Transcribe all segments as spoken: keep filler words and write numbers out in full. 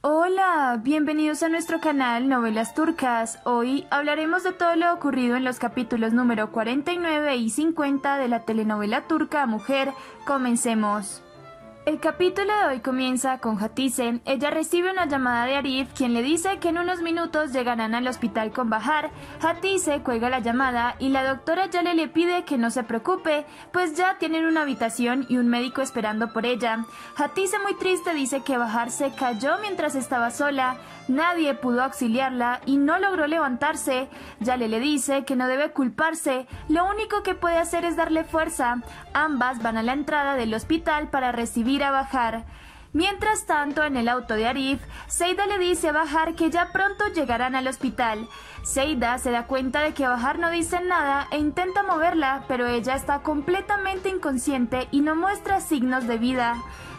Hola, bienvenidos a nuestro canal Novelas Turcas. Hoy hablaremos de todo lo ocurrido en los capítulos número cuarenta y nueve y cincuenta de la telenovela turca Mujer. Comencemos. El capítulo de hoy comienza con Hatice. Ella recibe una llamada de Arif, quien le dice que en unos minutos llegarán al hospital con Bahar. Hatice cuelga la llamada y la doctora Yale le pide que no se preocupe, pues ya tienen una habitación y un médico esperando por ella. Hatice, muy triste, dice que Bahar se cayó mientras estaba sola, nadie pudo auxiliarla y no logró levantarse. Yale le dice que no debe culparse, lo único que puede hacer es darle fuerza. Ambas van a la entrada del hospital para recibir a Bahar. Mientras tanto, en el auto de Arif, Şeyda le dice a Bahar que ya pronto llegarán al hospital. Şeyda se da cuenta de que Bahar no dice nada e intenta moverla, pero ella está completamente inconsciente y no muestra signos de vida.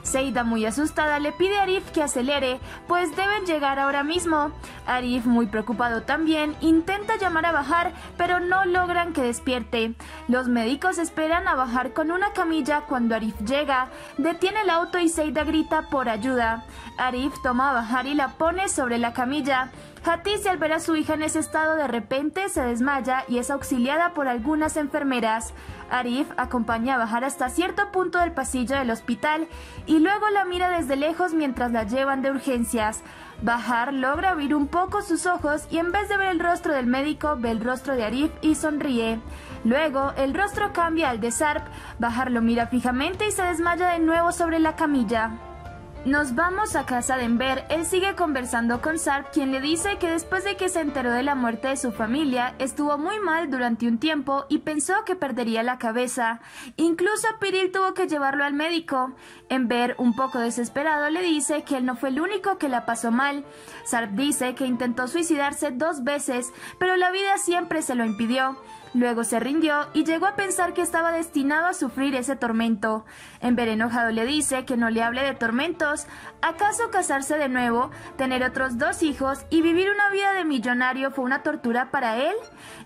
Şeyda, muy asustada, le pide a Arif que acelere, pues deben llegar ahora mismo. Arif, muy preocupado también, intenta llamar a Bahar, pero no logran que despierte. Los médicos esperan a Bahar con una camilla cuando Arif llega, detiene el auto y Şeyda grita por ayuda. Arif toma a Bahar y la pone sobre la camilla. Hatice, al ver a su hija en ese estado, de repente se desmaya y es auxiliada por algunas enfermeras. Arif acompaña a Bahar hasta cierto punto del pasillo del hospital y luego la mira desde lejos mientras la llevan de urgencias. Bahar logra abrir un poco sus ojos y en vez de ver el rostro del médico, ve el rostro de Arif y sonríe. Luego el rostro cambia al de Sarp. Bahar lo mira fijamente y se desmaya de nuevo sobre la camilla. Nos vamos a casa de Enver. Él sigue conversando con Sarp, quien le dice que después de que se enteró de la muerte de su familia, estuvo muy mal durante un tiempo y pensó que perdería la cabeza. Incluso Piril tuvo que llevarlo al médico. Enver, un poco desesperado, le dice que él no fue el único que la pasó mal. Sarp dice que intentó suicidarse dos veces, pero la vida siempre se lo impidió. Luego se rindió y llegó a pensar que estaba destinado a sufrir ese tormento. Enver, enojado, le dice que no le hable de tormentos. ¿Acaso casarse de nuevo, tener otros dos hijos y vivir una vida de millonario fue una tortura para él?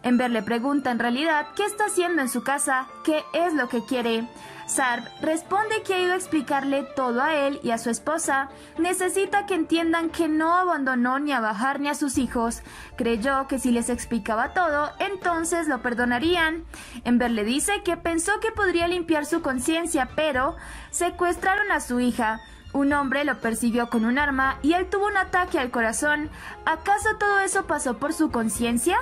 Enver le pregunta en realidad qué está haciendo en su casa, qué es lo que quiere. Sarp responde que ha ido a explicarle todo a él y a su esposa. Necesita que entiendan que no abandonó ni a Bahar ni a sus hijos. Creyó que si les explicaba todo, entonces lo perdonarían. Enver le dice que pensó que podría limpiar su conciencia, pero secuestraron a su hija. Un hombre lo persiguió con un arma y él tuvo un ataque al corazón. ¿Acaso todo eso pasó por su conciencia?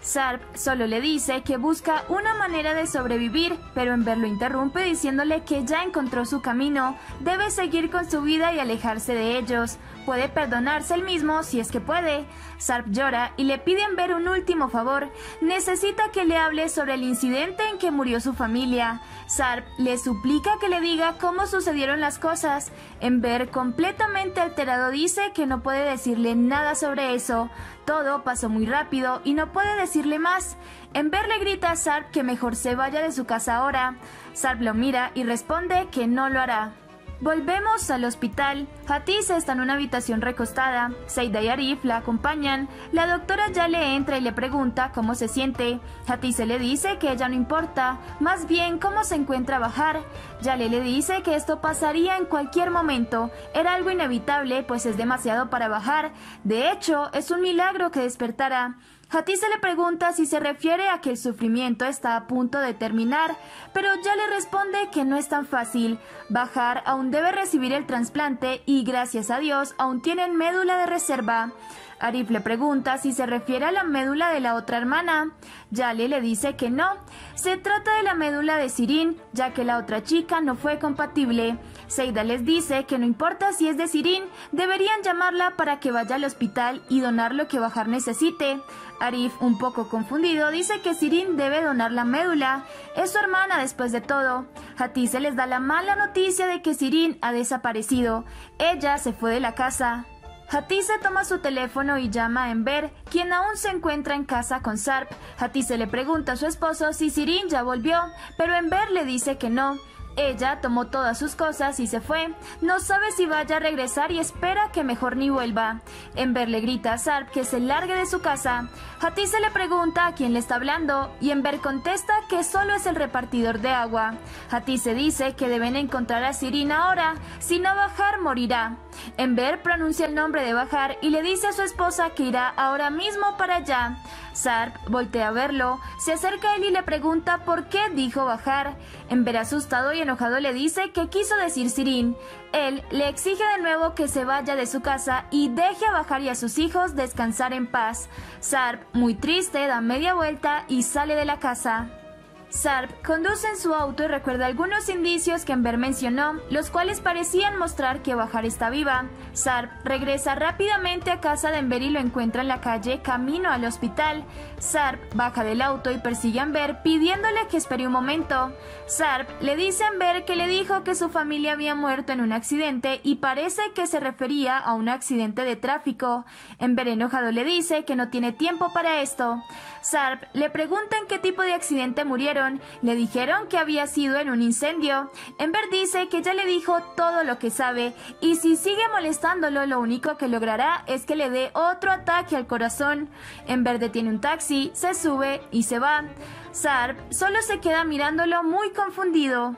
Sarp solo le dice que busca una manera de sobrevivir, pero Enver lo interrumpe diciéndole que ya encontró su camino, debe seguir con su vida y alejarse de ellos, puede perdonarse él mismo si es que puede. Sarp llora y le pide a Enver un último favor, necesita que le hable sobre el incidente en que murió su familia. Sarp le suplica que le diga cómo sucedieron las cosas. Enver, completamente alterado, dice que no puede decirle nada sobre eso, todo pasó muy rápido y no puede decirle más. Enver le grita a Sarp que mejor se vaya de su casa ahora. Sarp lo mira y responde que no lo hará. Volvemos al hospital. Hatice está en una habitación recostada. Şeyda y Arif la acompañan. La doctora Yale entra y le pregunta cómo se siente. Hatice le dice que ella no importa, más bien cómo se encuentra Bahar. Yale le dice que esto pasaría en cualquier momento, era algo inevitable pues es demasiado para Bahar, de hecho es un milagro que despertara. Hatice le pregunta si se refiere a que el sufrimiento está a punto de terminar, pero ya le responde que no es tan fácil. Bahar aún debe recibir el trasplante y gracias a Dios aún tienen médula de reserva. Arif le pregunta si se refiere a la médula de la otra hermana. Yale le dice que no, se trata de la médula de Şirin, ya que la otra chica no fue compatible. Şeyda les dice que no importa si es de Şirin, deberían llamarla para que vaya al hospital y donar lo que Bahar necesite. Arif, un poco confundido, dice que Şirin debe donar la médula, es su hermana después de todo. Hatice les da la mala noticia de que Şirin ha desaparecido, ella se fue de la casa. Hatice toma su teléfono y llama a Enver, quien aún se encuentra en casa con Sarp. Hatice le pregunta a su esposo si Şirin ya volvió, pero Enver le dice que no. Ella tomó todas sus cosas y se fue. No sabe si vaya a regresar y espera que mejor ni vuelva. Enver le grita a Sarp que se largue de su casa. Hatice le pregunta a quién le está hablando y Enver contesta que solo es el repartidor de agua. Hatice dice que deben encontrar a Şirin ahora, si no Bahar morirá. Enver pronuncia el nombre de Bahar y le dice a su esposa que irá ahora mismo para allá. Sarp voltea a verlo, se acerca a él y le pregunta por qué dijo Bahar. Enver, asustado y enojado, le dice que quiso decir Şirin. Él le exige de nuevo que se vaya de su casa y deje a Bahar y a sus hijos descansar en paz. Sarp, muy triste, da media vuelta y sale de la casa. Sarp conduce en su auto y recuerda algunos indicios que Enver mencionó, los cuales parecían mostrar que Bahar está viva. Sarp regresa rápidamente a casa de Enver y lo encuentra en la calle camino al hospital. Sarp baja del auto y persigue a Enver pidiéndole que espere un momento. Sarp le dice a Enver que le dijo que su familia había muerto en un accidente y parece que se refería a un accidente de tráfico. Enver, enojado, le dice que no tiene tiempo para esto. Sarp le pregunta en qué tipo de accidente murieron. Le dijeron que había sido en un incendio. Enver dice que ya le dijo todo lo que sabe y si sigue molestándolo lo único que logrará es que le dé otro ataque al corazón. Enver detiene un taxi, se sube y se va. Sarp solo se queda mirándolo muy confundido.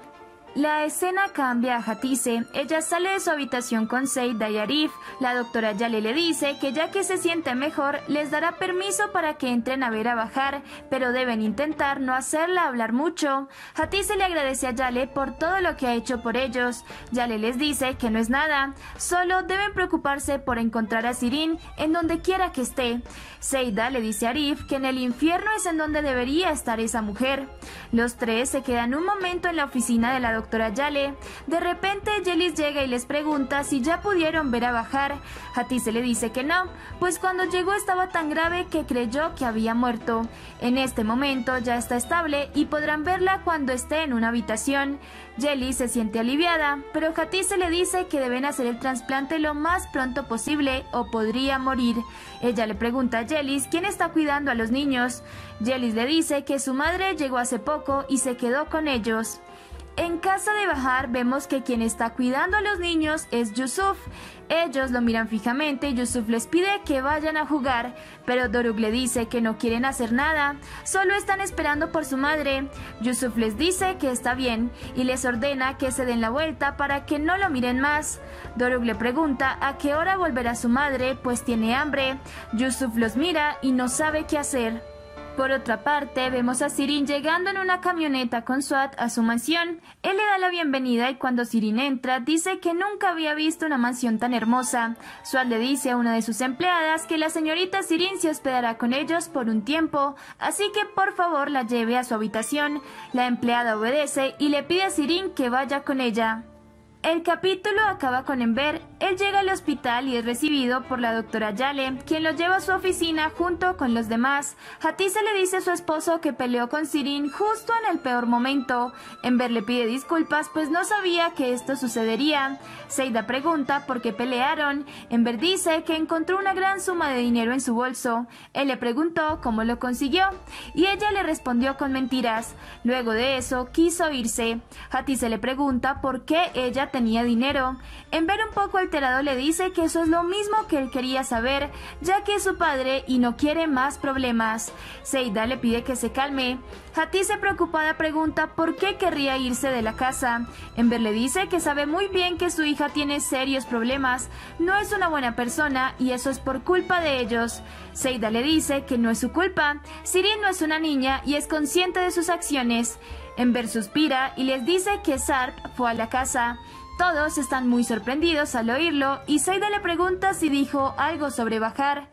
La escena cambia a Hatice. Ella sale de su habitación con Şeyda y Arif. La doctora Yale le dice que ya que se siente mejor, les dará permiso para que entren a ver a Bahar, pero deben intentar no hacerla hablar mucho. Hatice le agradece a Yale por todo lo que ha hecho por ellos. Yale les dice que no es nada, solo deben preocuparse por encontrar a Şirin en donde quiera que esté. Şeyda le dice a Arif que en el infierno es en donde debería estar esa mujer. Los tres se quedan un momento en la oficina de la doctora. Doctora Yale. De repente Jellys llega y les pregunta si ya pudieron ver a Bahar. Hatice le dice que no, pues cuando llegó estaba tan grave que creyó que había muerto. En este momento ya está estable y podrán verla cuando esté en una habitación. Jellys se siente aliviada, pero Hatice le dice que deben hacer el trasplante lo más pronto posible o podría morir. Ella le pregunta a Jellys quién está cuidando a los niños. Jellys le dice que su madre llegó hace poco y se quedó con ellos. En casa de Bahar vemos que quien está cuidando a los niños es Yusuf. Ellos lo miran fijamente y Yusuf les pide que vayan a jugar, pero Doruk le dice que no quieren hacer nada, solo están esperando por su madre. Yusuf les dice que está bien y les ordena que se den la vuelta para que no lo miren más. Doruk le pregunta a qué hora volverá su madre, pues tiene hambre. Yusuf los mira y no sabe qué hacer. Por otra parte, vemos a Şirin llegando en una camioneta con Suat a su mansión. Él le da la bienvenida y cuando Şirin entra, dice que nunca había visto una mansión tan hermosa. Suat le dice a una de sus empleadas que la señorita Şirin se hospedará con ellos por un tiempo, así que por favor la lleve a su habitación. La empleada obedece y le pide a Şirin que vaya con ella. El capítulo acaba con Enver. Él llega al hospital y es recibido por la doctora Yale, quien lo lleva a su oficina junto con los demás. Hatice le dice a su esposo que peleó con Şirin justo en el peor momento. Enver le pide disculpas pues no sabía que esto sucedería. Şeyda pregunta por qué pelearon. Enver dice que encontró una gran suma de dinero en su bolso. Él le preguntó cómo lo consiguió y ella le respondió con mentiras. Luego de eso quiso irse. Hatice le pregunta por qué ella tenía dinero. Enver, un poco alterado, le dice que eso es lo mismo que él quería saber, ya que es su padre y no quiere más problemas. Şeyda le pide que se calme. Hatice, preocupada, pregunta por qué querría irse de la casa. Enver le dice que sabe muy bien que su hija tiene serios problemas, no es una buena persona y eso es por culpa de ellos. Şeyda le dice que no es su culpa, Şirin no es una niña y es consciente de sus acciones. Enver suspira y les dice que Sarp fue a la casa. Todos están muy sorprendidos al oírlo y Şeyda le pregunta si dijo algo sobre Bahar.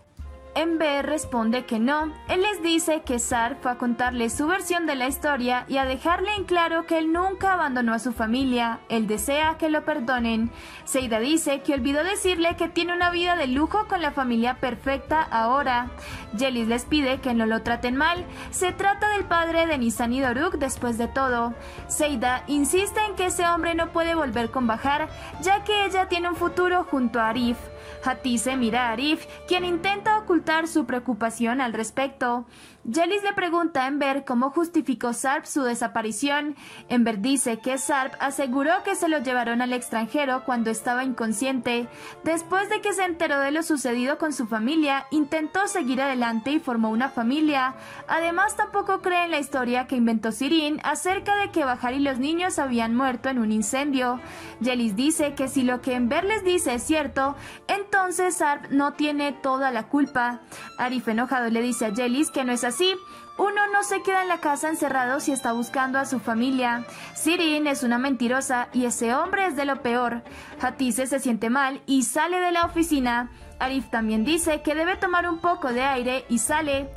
Enver responde que no. Él les dice que Sarp fue a contarle su versión de la historia y a dejarle en claro que él nunca abandonó a su familia. Él desea que lo perdonen. Şeyda dice que olvidó decirle que tiene una vida de lujo con la familia perfecta ahora. Jellys les pide que no lo traten mal. Se trata del padre de Nisan y Doruk después de todo. Şeyda insiste en que ese hombre no puede volver con Bahar, ya que ella tiene un futuro junto a Arif. Hatice mira a Arif, quien intenta ocultar su preocupación al respecto. Jellys le pregunta a Enver cómo justificó Sarp su desaparición. Enver dice que Sarp aseguró que se lo llevaron al extranjero cuando estaba inconsciente. Después de que se enteró de lo sucedido con su familia, intentó seguir adelante y formó una familia. Además, tampoco cree en la historia que inventó Şirin acerca de que Bahar y los niños habían muerto en un incendio. Jellys dice que si lo que Enver les dice es cierto, entonces Sarp no tiene toda la culpa. Arif enojado le dice a Jellys que no es así. Así, uno no se queda en la casa encerrado si está buscando a su familia. Şirin es una mentirosa y ese hombre es de lo peor. Hatice se siente mal y sale de la oficina. Arif también dice que debe tomar un poco de aire y sale.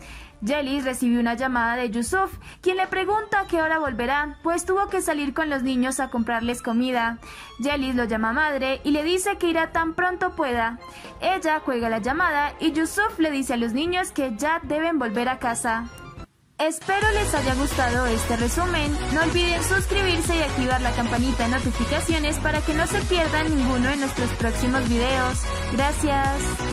Jellys recibió una llamada de Yusuf, quien le pregunta a qué hora volverá, pues tuvo que salir con los niños a comprarles comida. Jellys lo llama madre y le dice que irá tan pronto pueda. Ella cuelga la llamada y Yusuf le dice a los niños que ya deben volver a casa. Espero les haya gustado este resumen. No olviden suscribirse y activar la campanita de notificaciones para que no se pierdan ninguno de nuestros próximos videos. Gracias.